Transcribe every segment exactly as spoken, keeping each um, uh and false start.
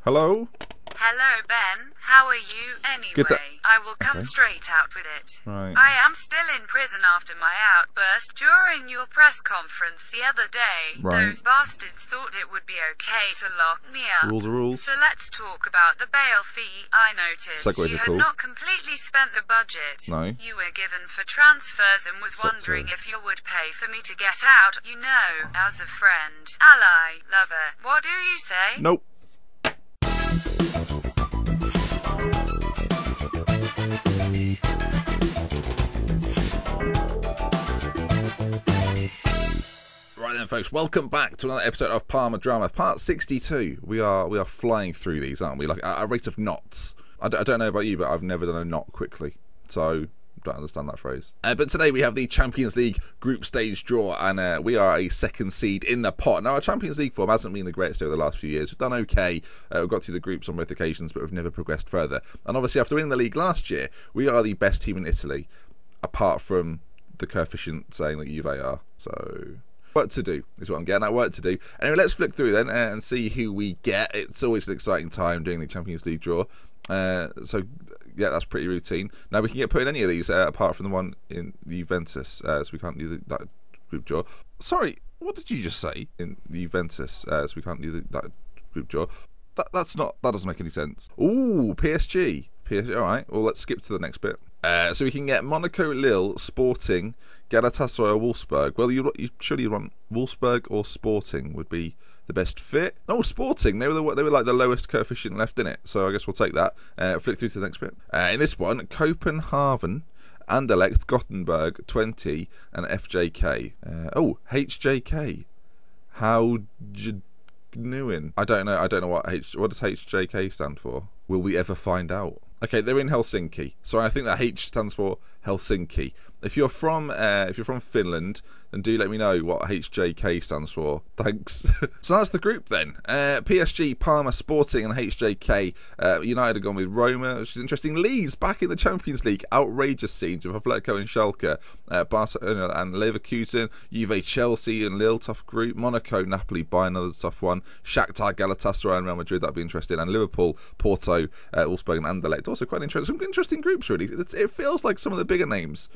Hello? Hello, Ben. How are you anyway? I will come okay. straight out with it. Right. I am still in prison after my outburst during your press conference the other day. Right. Those bastards thought it would be okay to lock me up. Rules are rules. So let's talk about the bail fee. I noticed Segways you had cool. not completely spent the budget no. you were given for transfers and was Stop wondering to. if you would pay for me to get out. You know, as a friend, ally, lover. What do you say? Nope. Right then, folks, welcome back to another episode of Parma Drama, part sixty-two. We are we are flying through these, aren't we? Like at a rate of knots. I, d I don't know about you, but I've never done a knot quickly, so don't understand that phrase. Uh, but today we have the Champions League group stage draw, and uh, we are a second seed in the pot. Now, our Champions League form hasn't been the greatest over the last few years. We've done okay. Uh, we've got through the groups on both occasions, but we've never progressed further. And obviously, after winning the league last year, we are the best team in Italy, apart from the coefficient saying that Juve are. So, work to do is what I'm getting at. Work to do. Anyway, let's flick through then and see who we get. It's always an exciting time doing the Champions League draw. Uh, so yeah, that's pretty routine. Now we can get put in any of these uh, apart from the one in Juventus, uh, so we can't do the, that group draw. Sorry, what did you just say? In Juventus, uh, so we can't do the, that group draw. That that's not that doesn't make any sense. Ooh, P S G. P S G. All right. Well, let's skip to the next bit. Uh, so we can get Monaco, Lille, Sporting, Galatasaray, or Wolfsburg. Well, you, you surely you'd want Wolfsburg or Sporting would be the best fit. Oh, Sporting. They were the, they were like the lowest coefficient left in it. So I guess we'll take that. Uh, flick through to the next bit. Uh, in this one, Copenhagen, Anderlecht, Gothenburg, twenty, and F J K. Uh, oh, H J K. How genuine? I don't know. I don't know what H. What does H J K stand for? Will we ever find out? Okay, they're in Helsinki, so I think that H stands for Helsinki. If you're from uh, if you're from Finland, then do let me know what H J K stands for. Thanks. So that's the group then. Uh, P S G, Parma, Sporting, and H J K. Uh, United have gone with Roma, which is interesting. Leeds back in the Champions League. Outrageous scenes with Atletico and Schalke, uh, Barcelona and Leverkusen, Juve, Chelsea, and Lille. Tough group. Monaco, Napoli, Bayern, another tough one. Shakhtar, Galatasaray, and Real Madrid. That'd be interesting. And Liverpool, Porto, uh, Wolfsburg, and Anderlecht. Also quite interesting. Some interesting groups really. It, it feels like some of the bigger names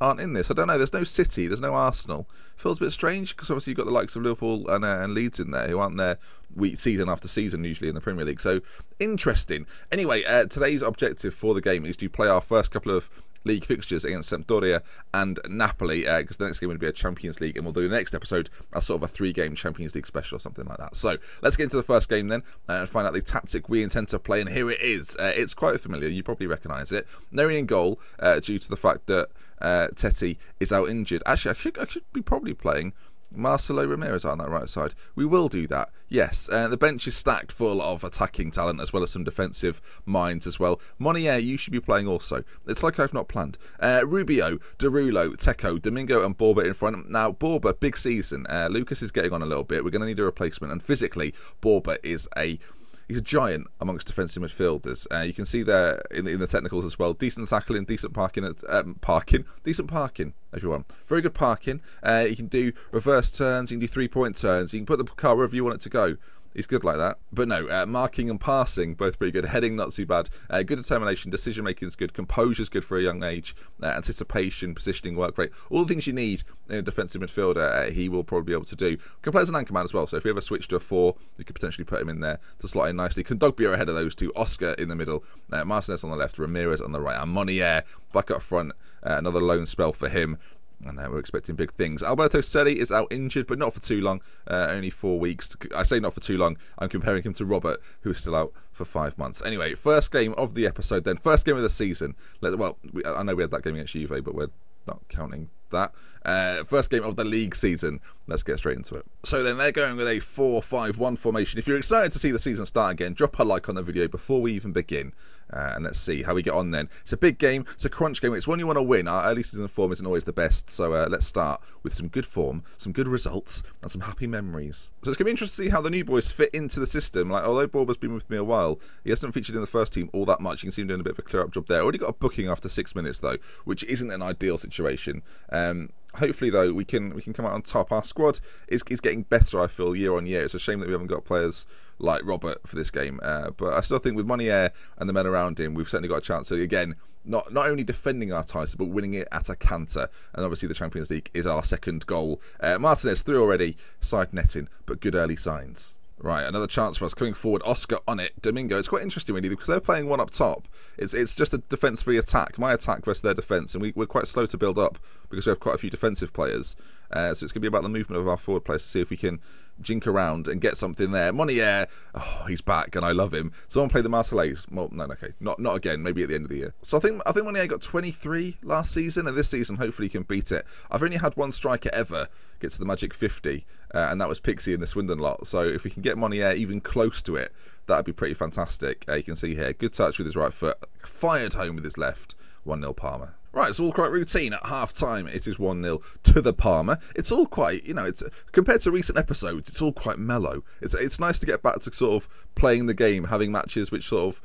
aren't in this. I don't know. There's no City. There's no Arsenal. Feels a bit strange because obviously you've got the likes of Liverpool and, uh, and Leeds in there who aren't there week, season after season usually in the Premier League. So interesting. Anyway, uh, today's objective for the game is to play our first couple of league fixtures against Sampdoria and Napoli, because uh, the next game would be a Champions League, and we'll do the next episode as sort of a three-game Champions League special or something like that. So let's get into the first game then and find out the tactic we intend to play, and here it is. Uh, it's quite familiar. You probably recognise it. Neri in goal uh, due to the fact that uh, Teti is out injured. Actually, I should, I should be probably playing Marcelo Ramirez on that right side. We will do that, yes. Uh, the bench is stacked full of attacking talent as well as some defensive minds as well. Monnier, you should be playing also. It's like I've not planned. Uh, Rubio, Derulo, Teco, Domingo and Borba in front. Now, Borba, big season. Uh, Lucas is getting on a little bit. We're going to need a replacement. And physically, Borba is a... he's a giant amongst defensive midfielders. Uh, you can see there in the, in the technicals as well. Decent tackling, decent parking, at, um, parking, decent parking, everyone. Very good parking. Uh, you can do reverse turns, you can do three-point turns, you can put the car wherever you want it to go. He's good like that. But no, uh, marking and passing, both pretty good. Heading, not too bad. Uh, good determination, decision-making is good. Composure is good for a young age. Uh, anticipation, positioning, work rate. All the things you need in a defensive midfielder, uh, he will probably be able to do. We can play as an anchor man as well, so if we ever switch to a four, we could potentially put him in there to slot in nicely. Kondogbia ahead of those two. Oscar in the middle. Uh, Martinez on the left, Ramirez on the right. And Monnier back up front. Uh, another loan spell for him. And uh, we're expecting big things. Alberto Seri is out injured, but not for too long. Uh, only four weeks. I say not for too long. I'm comparing him to Robert, who's still out for five months. Anyway, first game of the episode then. First game of the season. Let, well, we, I know we had that game against Juve, but we're not counting that. Uh, first game of the league season. Let's get straight into it. So then they're going with a four five one formation. If you're excited to see the season start again, drop a like on the video before we even begin. Uh, and let's see how we get on then. It's a big game. It's a crunch game. It's one you want to win. Our early season form isn't always the best. So uh, let's start with some good form, some good results, and some happy memories. So it's going to be interesting to see how the new boys fit into the system. Like, although Borba's been with me a while, he hasn't featured in the first team all that much. You can see him doing a bit of a clear-up job there. Already got a booking after six minutes, though, which isn't an ideal situation. Um, hopefully though we can we can come out on top. Our squad is is getting better, I feel, year on year. It's a shame that we haven't got players like Robert for this game, uh, but I still think with Monnier and the men around him, we've certainly got a chance to, again, not not only defending our title but winning it at a canter. And obviously the Champions League is our second goal. uh, Martinez through already, side netting, but good early signs. Right, another chance for us coming forward. Oscar on it. Domingo. It's quite interesting really because they're playing one up top. It's it's just a defence-free attack. My attack versus their defence, and we, we're quite slow to build up because we have quite a few defensive players. Uh, so it's going to be about the movement of our forward players to see if we can jink around and get something there. Monnier, oh, he's back and I love him. Someone play the Marseillaise. Well, no, okay, not not again. Maybe at the end of the year. So I think I think Monnier got twenty-three last season, and this season hopefully he can beat it. I've only had one striker ever get to the magic fifty, uh, and that was Pixie in the Swindon lot. So if we can get Monnier even close to it, that'd be pretty fantastic. Uh, you can see here, good touch with his right foot, fired home with his left. one nil Palmer. Right, it's all quite routine. At half-time, it is one nil to the Palmer. It's all quite, you know, it's compared to recent episodes, it's all quite mellow. It's it's nice to get back to sort of playing the game, having matches which sort of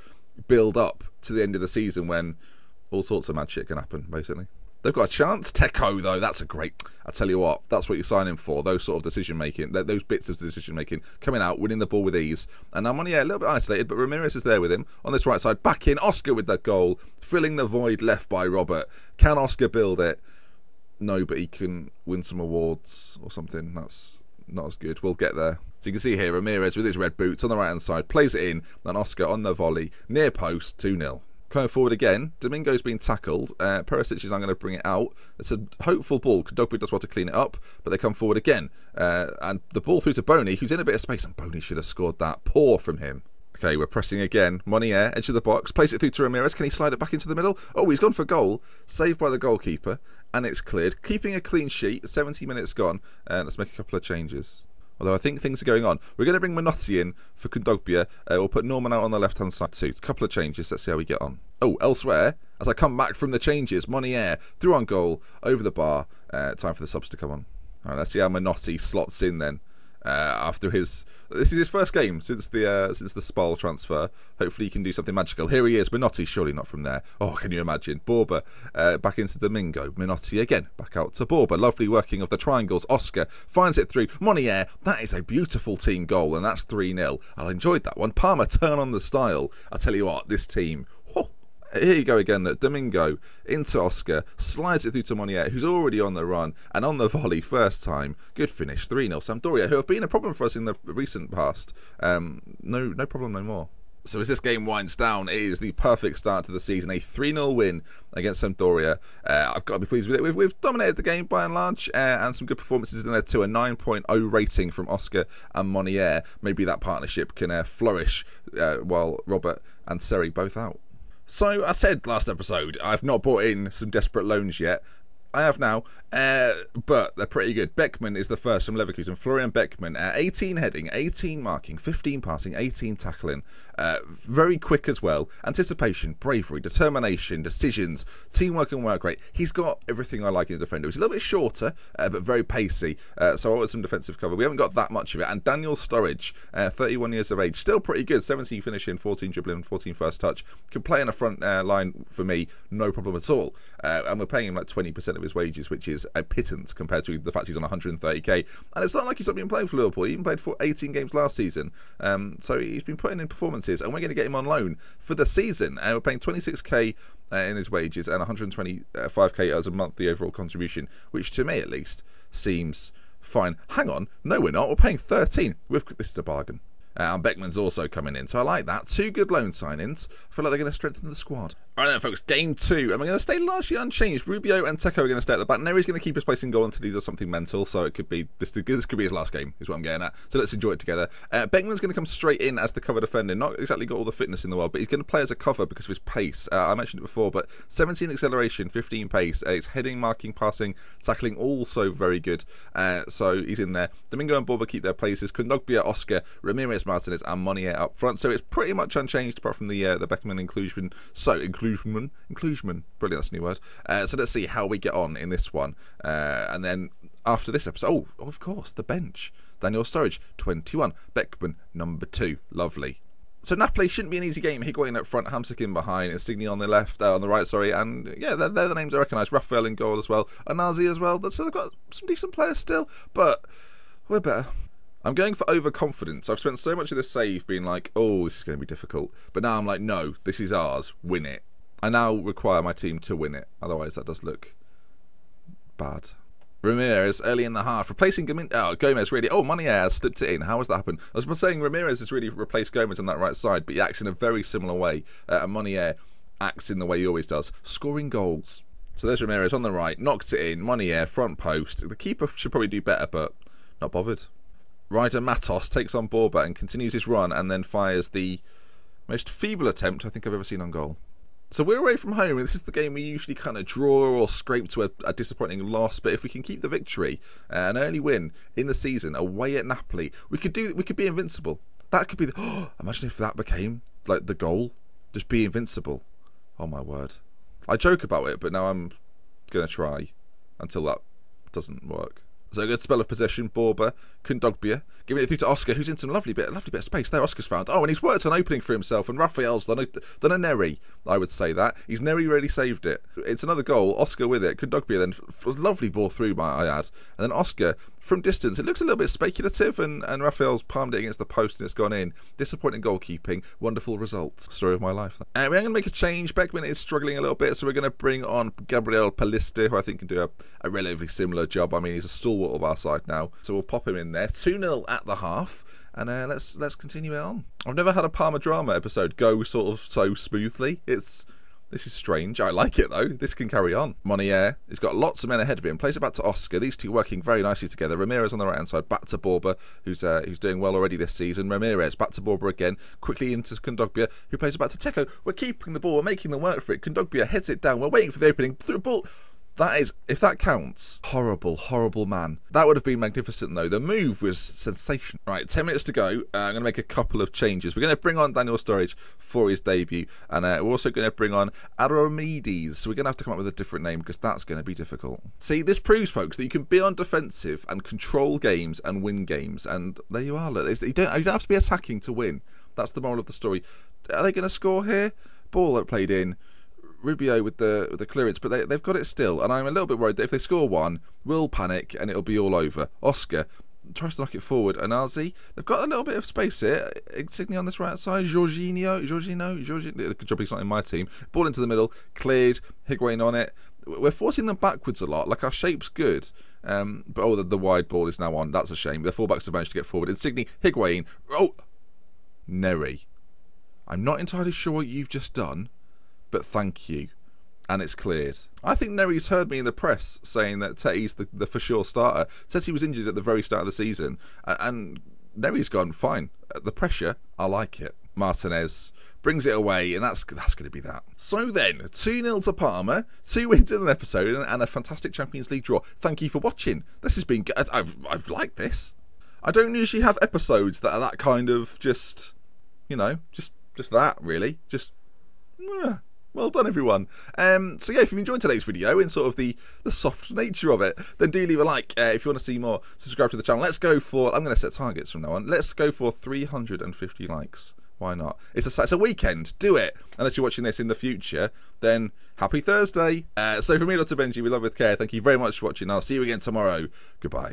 build up to the end of the season when all sorts of mad shit can happen, basically. They've got a chance. Teco, though, that's a great... I tell you what, that's what you're signing for, those sort of decision-making, those bits of decision-making, coming out, winning the ball with ease. And now Monnier, a little bit isolated, but Ramirez is there with him on this right side. Back in, Oscar with that goal, filling the void left by Robert. Can Oscar build it? No, but he can win some awards or something. That's not as good. We'll get there. So you can see here, Ramirez with his red boots on the right-hand side, plays it in, and Oscar on the volley, near post, two nil. Coming forward again, Domingo's been tackled. Uh, Perisic is now going to bring it out. It's a hopeful ball. Kondogbia does well to clean it up, but they come forward again. Uh, and the ball through to Boney, who's in a bit of space, and Boney should have scored that. Poor from him. Okay, we're pressing again. Monnier, edge of the box, plays it through to Ramirez. Can he slide it back into the middle? Oh, he's gone for goal. Saved by the goalkeeper, and it's cleared. Keeping a clean sheet, seventy minutes gone. And uh, let's make a couple of changes. Although I think things are going on. We're going to bring Minotti in for Kondogbia. Uh, we'll put Norman out on the left-hand side too. A couple of changes. Let's see how we get on. Oh, elsewhere, as I come back from the changes, Monnier threw on goal, over the bar. Uh, time for the subs to come on. All right, let's see how Minotti slots in then. Uh, after his... This is his first game since the uh, since the Spal transfer. Hopefully he can do something magical. Here he is. Minotti, surely not from there. Oh, can you imagine? Borba uh, back into Domingo. Minotti again. Back out to Borba. Lovely working of the triangles. Oscar finds it through. Monnier. That is a beautiful team goal, and that's three nil. I enjoyed that one. Palmer, turn on the style. I tell you what, this team... Oh, here you go again. Domingo into Oscar. Slides it through to Monnier, who's already on the run. And on the volley, first time. Good finish. three nil. Sampdoria, who have been a problem for us in the recent past. Um, no, no problem no more. So as this game winds down, it is the perfect start to the season. A three nil win against Sampdoria. Uh, I've got to be pleased with it. We've, we've dominated the game by and large, uh, and some good performances in there too. A nine point oh rating from Oscar and Monnier. Maybe that partnership can uh, flourish uh, while Robert and Seri both out. So, I said last episode, I've not bought in some desperate loans yet. I have now, uh, but they're pretty good. Beckman is the first from Leverkusen. Florian Beckman, uh, eighteen heading, eighteen marking, fifteen passing, eighteen tackling. Uh, very quick as well. Anticipation, bravery, determination, decisions, teamwork and work rate. He's got everything I like in a defender. He's a little bit shorter, uh, but very pacey. Uh, so I want some defensive cover. We haven't got that much of it. And Daniel Sturridge, uh, thirty-one years of age, still pretty good. seventeen finishing, fourteen dribbling, fourteen first touch. Can play in a front uh, line for me, no problem at all. Uh, and we're paying him like twenty percent of his wages, which is a pittance compared to the fact he's on one hundred and thirty K. And it's not like he's not been playing for Liverpool. He even played for eighteen games last season. Um, so he's been putting in performances, and we're going to get him on loan for the season. And we're paying twenty-six K uh, in his wages and one hundred and twenty-five K as a monthly overall contribution, which to me at least seems fine. Hang on, no, we're not. We're paying thirteen. We've, this is a bargain. Uh, and Beckman's also coming in, so I like that. Two good loan signings. I feel like they're going to strengthen the squad. All right then, folks, game two. And we're going to stay largely unchanged. Rubio and Teco are going to stay at the back. Neri's going to keep his place in goal until he does something mental, so it could be this, this could be his last game, is what I'm getting at. So let's enjoy it together. Uh, Beckman's going to come straight in as the cover defender. Not exactly got all the fitness in the world, but he's going to play as a cover because of his pace. Uh, I mentioned it before, but seventeen acceleration, fifteen pace. Uh, it's heading, marking, passing, tackling, also very good. Uh, so he's in there. Domingo and Borba keep their places. Kondogbia, Oscar, Ramirez, Martinez and Monnier up front, so it's pretty much unchanged apart from the uh, the Beckman inclusion. So inclusion, inclusion, brilliant, that's a new word. Uh, so let's see how we get on in this one, uh, and then after this episode, oh, of course, the bench. Daniel Sturridge, twenty-one, Beckman, number two, lovely. So Napoli shouldn't be an easy game. Higuain up front, Hamsik behind, Insigne on the left, uh, on the right, sorry, and yeah, they're, they're the names I recognise. Raphael in goal as well, Anazi as well. So they've got some decent players still, but we're better. I'm going for overconfidence. I've spent so much of this save being like, oh, this is going to be difficult. But now I'm like, no, this is ours. Win it. I now require my team to win it. Otherwise, that does look bad. Ramirez early in the half, replacing Gomez. Oh, Gomez really. Oh, Monnier slipped it in. How has that happened? I was saying Ramirez has really replaced Gomez on that right side, but he acts in a very similar way. Uh, and Monnier acts in the way he always does, scoring goals. So there's Ramirez on the right, knocks it in. Monnier, front post. The keeper should probably do better, but not bothered. Ryder Matos takes on Borba and continues his run and then fires the most feeble attempt I think I've ever seen on goal. So we're away from home, and this is the game we usually kind of draw or scrape to a, a disappointing loss. But if we can keep the victory, uh, an early win in the season away at Napoli, we could do. We could be invincible. That could be. The, oh, imagine if that became like the goal, just be invincible. Oh my word! I joke about it, but now I'm gonna try until that doesn't work. So a good spell of possession, Borba, Kondogbia, giving it through to Oscar, who's in some lovely bit, lovely bit of space there. Oscar's found. Oh, and he's worked an opening for himself, and Raphael's done a, done a Neri, I would say that. He's Neri really saved it. It's another goal, Oscar with it, Kondogbia then, f lovely ball through, might I add. And then Oscar, from distance, it looks a little bit speculative, and, and Raphael's palmed it against the post, and it's gone in. Disappointing goalkeeping, wonderful results. Story of my life. Uh, we're going to make a change. Beckman is struggling a little bit, so we're going to bring on Gabriel Palista, who I think can do a, a relatively similar job. I mean, he's a stalwart of our side now, so we'll pop him in there. Two nil at the half, and uh, let's let's continue it on. I've never had a Parma drama episode go sort of so smoothly. It's this is strange. I like it though. This can carry on. Monnier, he's got lots of men ahead of him. Plays it back to Oscar. These two working very nicely together. Ramirez on the right hand side, back to Borba, who's uh, who's doing well already this season. Ramirez back to Borba again, quickly into Kondogbia, who plays it back to Teco. We're keeping the ball. We're making them work for it. Kondogbia heads it down. We're waiting for the opening. Through a ball. That is, if that counts, horrible, horrible man. That would have been magnificent, though. The move was sensational. Right, ten minutes to go. Uh, I'm going to make a couple of changes. We're going to bring on Daniel Sturridge for his debut, and uh, we're also going to bring on Aromides. So we're going to have to come up with a different name because that's going to be difficult. See, this proves, folks, that you can be on defensive and control games and win games. And there you are. Look, you don't, you don't have to be attacking to win. That's the moral of the story. Are they going to score here? Ball that played in. Rubio with the with the clearance, but they, they've got it still, and I'm a little bit worried that if they score one, we'll panic and it'll be all over. Oscar tries to knock it forward, and Anazi, they've got a little bit of space here. Insigne on this right side, Jorginho, Jorginho, Jorginho, good job he's not in my team. Ball into the middle, cleared, Higuain on it. We're forcing them backwards a lot, like our shape's good. Um, but oh, the, the wide ball is now on, that's a shame. The fullbacks have managed to get forward. Insigne, Higuain, oh, Neri. I'm not entirely sure what you've just done, but thank you. And it's cleared. I think Neri's heard me in the press saying that Teti's the, the for sure starter. Teti was injured at the very start of the season, and, and Neri's gone fine. The pressure, I like it. Martinez brings it away, and that's that's going to be that. So then, two nil to Parma, two wins in an episode, and, and a fantastic Champions League draw. Thank you for watching. This has been good. I've, I've liked this. I don't usually have episodes that are that kind of just, you know, just, just that, really. Just... Uh. Well done, everyone. Um, so yeah, if you've enjoyed today's video and sort of the, the soft nature of it, then do leave a like. Uh, if you want to see more, subscribe to the channel. Let's go for, I'm going to set targets from now on. Let's go for three hundred fifty likes. Why not? It's a, it's a weekend. Do it. Unless you're watching this in the future, then happy Thursday. Uh, so from me, Doctor Benji, we love with care. Thank you very much for watching. I'll see you again tomorrow. Goodbye.